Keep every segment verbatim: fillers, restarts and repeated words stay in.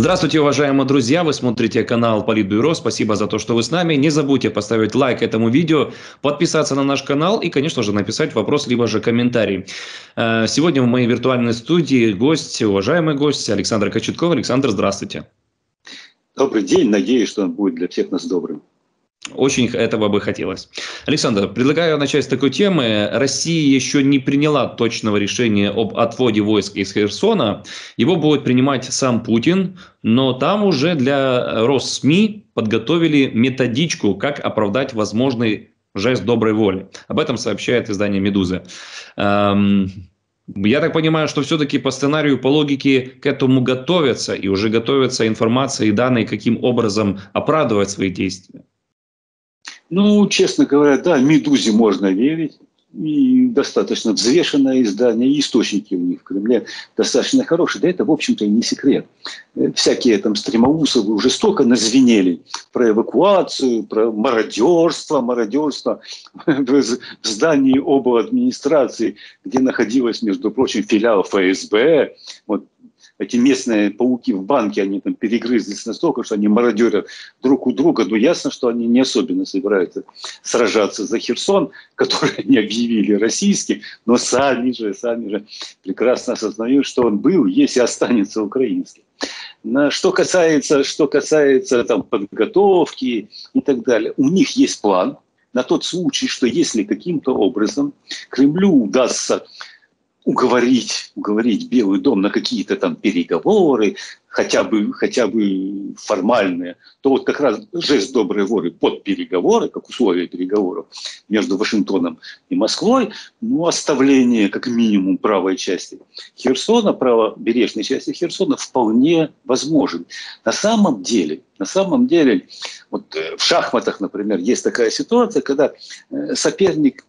Здравствуйте, уважаемые друзья! Вы смотрите канал Политбюро. Спасибо за то, что вы с нами. Не забудьте поставить лайк этому видео, подписаться на наш канал и, конечно же, написать вопрос, либо же комментарий. Сегодня в моей виртуальной студии гость, уважаемый гость Александр Кочетков. Александр, здравствуйте! Добрый день. Надеюсь, что он будет для всех нас добрым. Очень этого бы хотелось. Александр, предлагаю начать с такой темы. Россия еще не приняла точного решения об отводе войск из Херсона. Его будет принимать сам Путин, но там уже для РосСМИ подготовили методичку, как оправдать возможный жест доброй воли. Об этом сообщает издание «Медуза». Я так понимаю, что все-таки по сценарию, по логике к этому готовятся, и уже готовятся информация и данные, каким образом оправдывать свои действия. Ну, честно говоря, да, «Медузе» можно верить. И достаточно взвешенное издание, и источники у них в Кремле достаточно хорошие. Да это, в общем-то, и не секрет. Всякие там стремоусовы уже столько назвенели про эвакуацию, про мародерство, мародерство в здании обладминистрации, где находилась, между прочим, филиал Эф Эс Бэ. Вот эти местные пауки в банке, они там перегрызлись настолько, что они мародерят друг у друга. Но ясно, что они не особенно собираются сражаться за Херсон, который они объявили российским, но сами же, сами же прекрасно осознают, что он был, если останется украинским. Что касается, что касается там, подготовки и так далее, у них есть план на тот случай, что если каким-то образом Кремлю удастся уговорить, уговорить Белый дом на какие-то там переговоры, хотя бы, хотя бы формальные, то вот как раз жест доброй воли под переговоры, как условие переговоров между Вашингтоном и Москвой, ну, оставление как минимум правой части Херсона, правобережной части Херсона вполне возможен. На самом деле, на самом деле, вот в шахматах, например, есть такая ситуация, когда соперник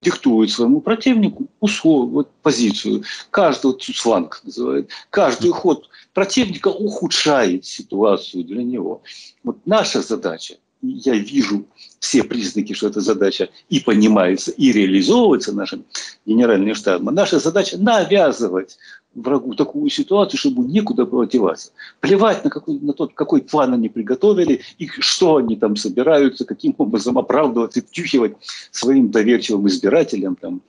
диктует своему противнику условие, вот, позицию. Каждый вот, фланг называют. Каждый ход противника ухудшает ситуацию для него. Вот наша задача, я вижу все признаки, что эта задача и понимается, и реализовывается нашим генеральным штабом. Наша задача навязывать врагу такую ситуацию, чтобы некуда было деваться. Плевать на, какой, на тот, какой план они приготовили, и что они там собираются, каким образом оправдывать и втюхивать своим доверчивым избирателям, там,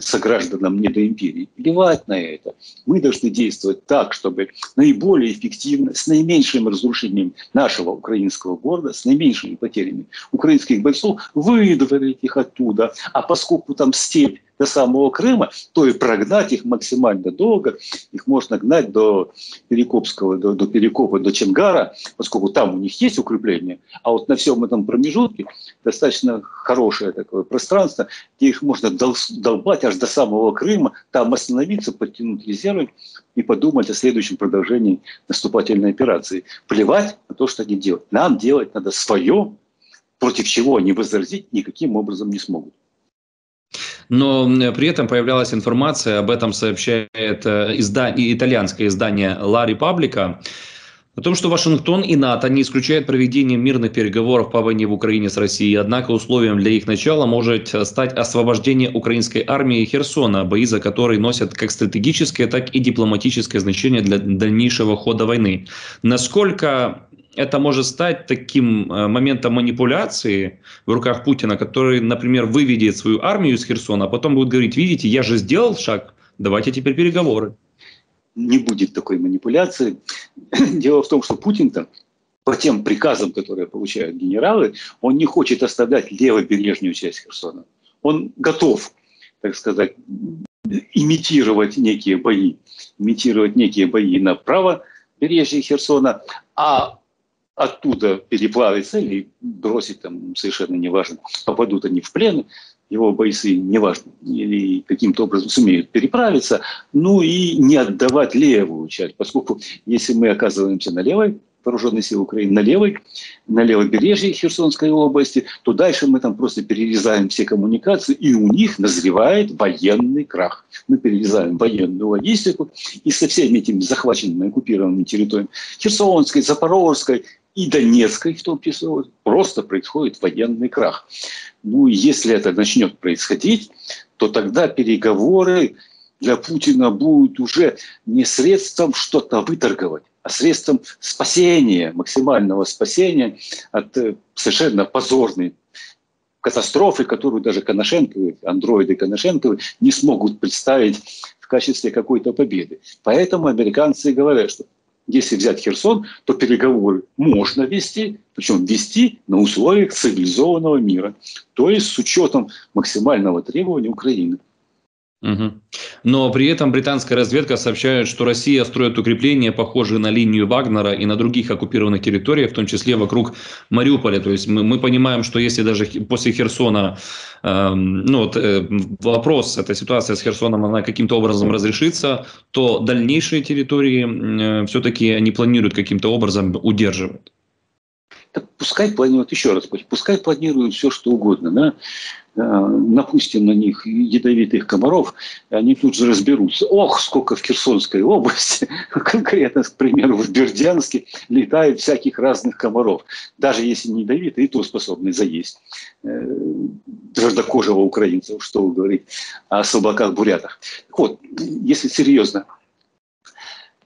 согражданам недоимперии. Плевать на это. Мы должны действовать так, чтобы наиболее эффективно, с наименьшим разрушением нашего украинского города, с наименьшими потерями украинских бойцов, выдворить их оттуда. А поскольку там степь до самого Крыма, то и прогнать их максимально долго. Их можно гнать до Перекопского, до, до Перекопа, до Чангара, поскольку там у них есть укрепление, а вот на всем этом промежутке достаточно хорошее такое пространство, где их можно дол, долбать аж до самого Крыма, там остановиться, подтянуть резервы и подумать о следующем продолжении наступательной операции. Плевать на то, что они делают. Нам делать надо свое, против чего они возразить никаким образом не смогут. Но при этом появлялась информация, об этом сообщает издание, итальянское издание «Ла Репубблика», о том, что Вашингтон и НАТО не исключают проведение мирных переговоров по войне в Украине с Россией, однако условием для их начала может стать освобождение украинской армии Херсона, бои за которые носят как стратегическое, так и дипломатическое значение для дальнейшего хода войны. Насколько это может стать таким моментом манипуляции в руках Путина, который, например, выведет свою армию из Херсона, а потом будет говорить: видите, я же сделал шаг, давайте теперь переговоры. Не будет такой манипуляции. Дело в том, что Путин-то по тем приказам, которые получают генералы, он не хочет оставлять левобережную часть Херсона. Он готов, так сказать, имитировать некие бои, имитировать некие бои на правобережье Херсона, а оттуда переплавится или бросить, там совершенно неважно, попадут они в плен, его бойцы, неважно, или каким-то образом сумеют переправиться, ну и не отдавать левую часть, поскольку если мы оказываемся на левой, вооруженные силы Украины на левой, на левобережье Херсонской области, то дальше мы там просто перерезаем все коммуникации, и у них назревает военный крах. Мы перерезаем военную логистику, и со всеми этими захваченными, оккупированными территориями Херсонской, Запорожской и Донецкой, в том числе, просто происходит военный крах. Ну и если это начнет происходить, то тогда переговоры для Путина будут уже не средством что-то выторговать, а средством спасения, максимального спасения от совершенно позорной катастрофы, которую даже Коношенковы, андроиды Коношенковы не смогут представить в качестве какой-то победы. Поэтому американцы говорят, что если взять Херсон, то переговоры можно вести, причем вести на условиях цивилизованного мира, то есть с учетом максимального требования Украины. Угу. Но при этом британская разведка сообщает, что Россия строит укрепления, похожие на линию Вагнера, и на других оккупированных территориях, в том числе вокруг Мариуполя. То есть мы, мы понимаем, что если даже после Херсона э, ну, вот, э, вопрос, эта ситуация с Херсоном, она каким-то образом разрешится, то дальнейшие территории э, все-таки они планируют каким-то образом удерживать. Так пускай планируют, еще раз, пускай планируют все, что угодно, да? Напустим на них ядовитых комаров, они тут же разберутся. Ох, сколько в Херсонской области, конкретно, к примеру, в Бердянске летают всяких разных комаров. Даже если не ядовитые, то способны заесть твердокожего украинца, что говорить о слабаках-бурятах. Так вот, если серьезно,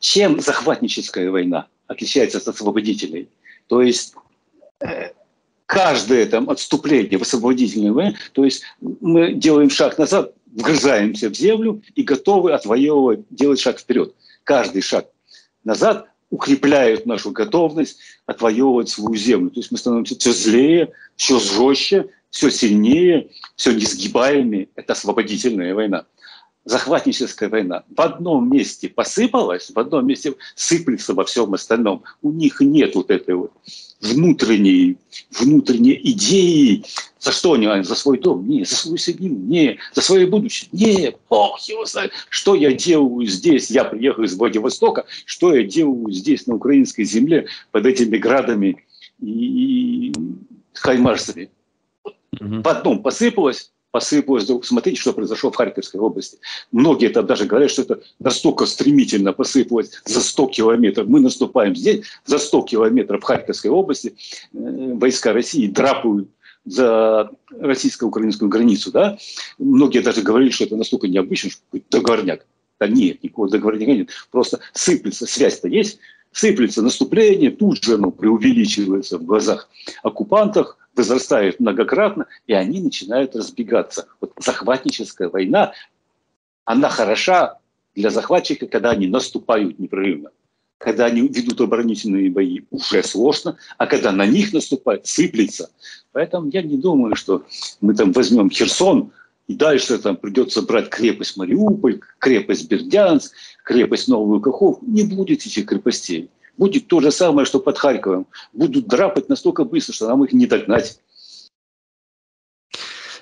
чем захватническая война отличается от освободительной? То есть каждое там отступление в освободительной войне, то есть мы делаем шаг назад, вгрызаемся в землю и готовы отвоевывать, делать шаг вперед. Каждый шаг назад укрепляет нашу готовность отвоевывать свою землю. То есть мы становимся все злее, все жестче, все сильнее, все несгибаемее. Это освободительная война. Захватническая война в одном месте посыпалась, в одном месте сыплется во всем остальном. У них нет вот этой вот внутренней, внутренней идеи. За что они? За свой дом? Не, за свою семью? Не, за свое будущее? Не, бог его знает. Что я делаю здесь? Я приехал из Владивостока. Что я делаю здесь, на украинской земле, под этими градами и хаймарсами? Mm-hmm. В одном посыпалось. Посыпалось. Смотрите, что произошло в Харьковской области. Многие там даже говорят, что это настолько стремительно посыпалось за сто километров. Мы наступаем здесь, за сто километров в Харьковской области войска России драпают за российско-украинскую границу. Да? Многие даже говорили, что это настолько необычно, что договорняк. Да нет, никакого договорняка нет. Просто сыплется, связь-то есть, сыплется наступление, тут же оно преувеличивается в глазах оккупантов, возрастают многократно, и они начинают разбегаться. Вот захватническая война, она хороша для захватчика, когда они наступают непрерывно. Когда они ведут оборонительные бои, уже сложно, а когда на них наступают, сыплется. Поэтому я не думаю, что мы там возьмем Херсон, и дальше там придется брать крепость Мариуполь, крепость Бердянск, крепость Новую Каховку. Не будет этих крепостей. Будет то же самое, что под Харьковом. Будут драпать настолько быстро, что нам их не догнать.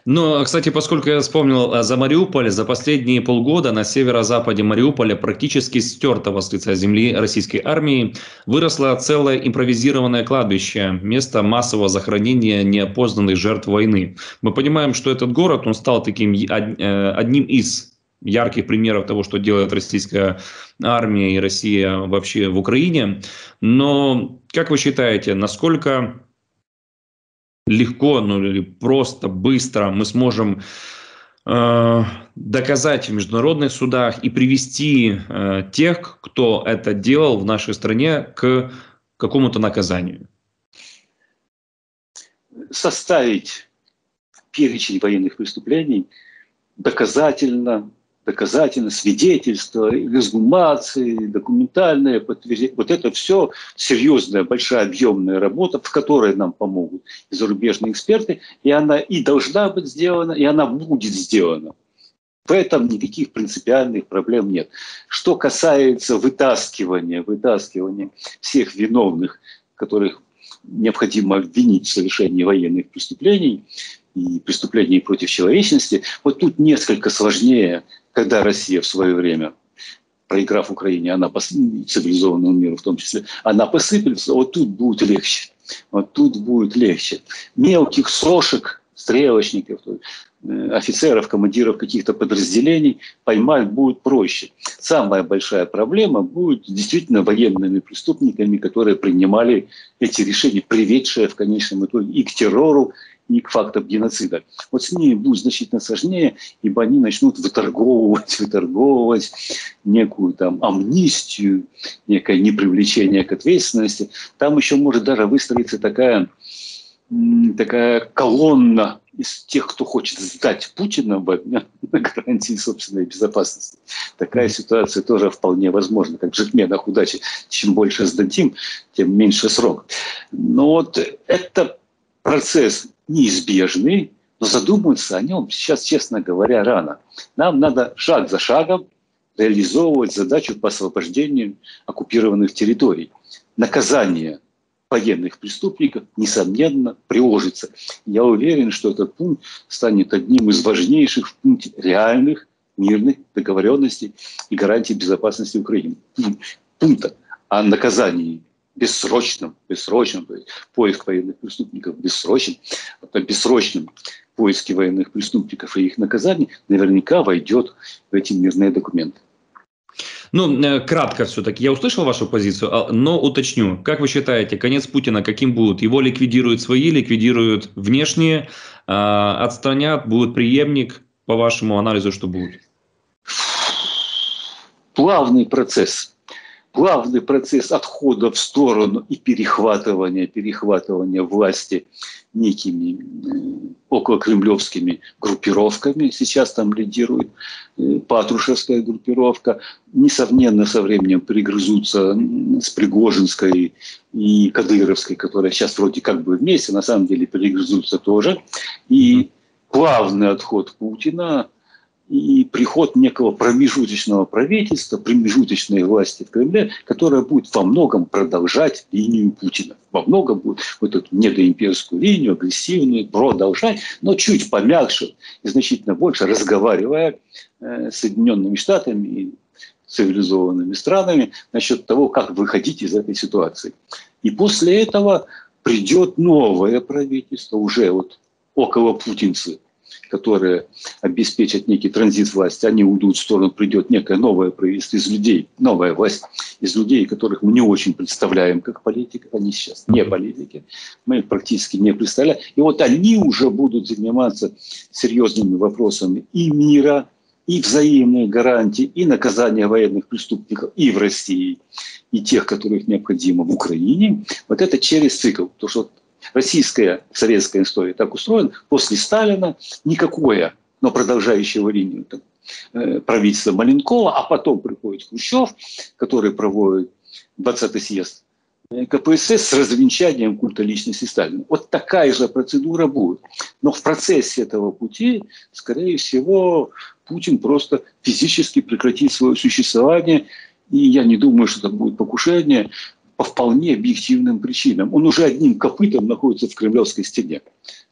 Но, кстати, поскольку я вспомнил за Мариуполь, за последние полгода на северо-западе Мариуполя, практически стертого с лица земли российской армии, выросло целое импровизированное кладбище, место массового захоронения неопознанных жертв войны. Мы понимаем, что этот город, он стал таким одним из ярких примеров того, что делает российская армия и Россия вообще в Украине. Но как вы считаете, насколько легко, ну или просто, быстро мы сможем э, доказать в международных судах и привести э, тех, кто это делал в нашей стране, к какому-то наказанию? Составить перечень военных преступлений доказательно, доказательно, свидетельства, эксгумации, документальные подтверждения. Вот это все серьезная, большая, объемная работа, в которой нам помогут и зарубежные эксперты, и она и должна быть сделана, и она будет сделана. В этом никаких принципиальных проблем нет. Что касается вытаскивания, вытаскивания всех виновных, которых необходимо обвинить в совершении военных преступлений и преступлений против человечности, вот тут несколько сложнее. Когда Россия в свое время, проиграв Украине, она пос... цивилизованному миру в том числе, она посыплется, вот тут будет легче. Вот тут будет легче. Мелких сошек, стрелочников, офицеров, командиров каких-то подразделений поймать будет проще. Самая большая проблема будет действительно военными преступниками, которые принимали эти решения, приведшие в конечном итоге и к террору, преступник фактов геноцида. Вот с ними будет значительно сложнее, ибо они начнут выторговывать, выторговывать некую там амнистию, некое непривлечение к ответственности. Там еще может даже выстроиться такая, такая колонна из тех, кто хочет сдать Путина на гарантии собственной безопасности. Такая ситуация тоже вполне возможна. Как в джекменах удачи. Чем больше сдадим, тем меньше срок. Но вот это процесс неизбежный, но задумываться о нем сейчас, честно говоря, рано. Нам надо шаг за шагом реализовывать задачу по освобождению оккупированных территорий. Наказание военных преступников, несомненно, приложится. Я уверен, что этот пункт станет одним из важнейших в пункте реальных мирных договоренностей и гарантий безопасности Украины. Пункта о наказании бессрочном, бессрочном, то есть поиск военных преступников бессрочен, о бессрочном поиске военных преступников и их наказаний наверняка войдет в эти мирные документы. Ну, кратко все-таки. Я услышал вашу позицию, но уточню. Как вы считаете, конец Путина каким будут? Его ликвидируют свои, ликвидируют внешние, э, отстранят, будет преемник? По вашему анализу, что будет? Плавный процесс. Плавный процесс отхода в сторону и перехватывания, перехватывания власти некими э, околокремлевскими группировками. Сейчас там лидирует э, Патрушевская группировка. Несомненно, со временем перегрызутся с Пригожинской и Кадыровской, которые сейчас вроде как бы вместе, на самом деле перегрызутся тоже. И плавный отход Путина и приход некого промежуточного правительства, промежуточной власти в Кремле, которая будет во многом продолжать линию Путина. Во многом будет вот эту недоимперскую линию, агрессивную, продолжать, но чуть помягче и значительно больше, разговаривая с Соединенными Штатами и цивилизованными странами насчет того, как выходить из этой ситуации. И после этого придет новое правительство, уже вот около путинцы, которые обеспечат некий транзит власти, они уйдут в сторону, придет некое новое правительство из людей, новая власть из людей, которых мы не очень представляем как политиков, они сейчас не политики, мы их практически не представляем. И вот они уже будут заниматься серьезными вопросами и мира, и взаимные гарантии, и наказания военных преступников и в России, и тех, которых необходимо в Украине. Вот это через цикл, потому что российская, советская история так устроена. После Сталина никакое, но продолжающего линию там, э, правительства Маленкова, а потом приходит Хрущев, который проводит двадцатый съезд ка пэ эс эс с развенчанием культа личности Сталина. Вот такая же процедура будет. Но в процессе этого пути, скорее всего, Путин просто физически прекратит свое существование. И я не думаю, что это будет покушение, по вполне объективным причинам. Он уже одним копытом находится в кремлевской стене.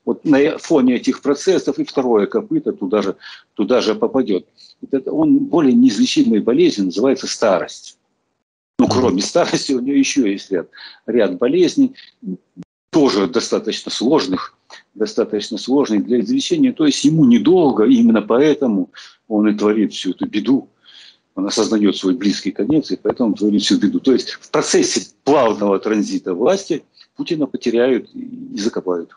Вот на фоне этих процессов и второе копыто туда же, туда же попадет. Это, он более неизлечимой болезнью называется старость. Ну, кроме старости у него еще есть ряд, ряд болезней, тоже достаточно сложных, достаточно сложных для излечения. То есть ему недолго, и именно поэтому он и творит всю эту беду. Он осознает свой близкий конец, и поэтому творит всю беду. То есть в процессе плавного транзита власти Путина потеряют и закопают.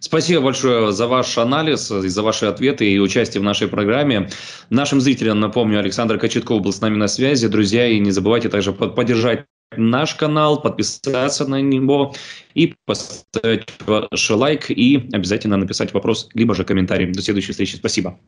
Спасибо большое за ваш анализ, за ваши ответы и участие в нашей программе. Нашим зрителям, напомню, Александр Кочетков был с нами на связи. Друзья, и не забывайте также поддержать наш канал, подписаться на него и поставить ваш лайк, и обязательно написать вопрос, либо же комментарий. До следующей встречи. Спасибо.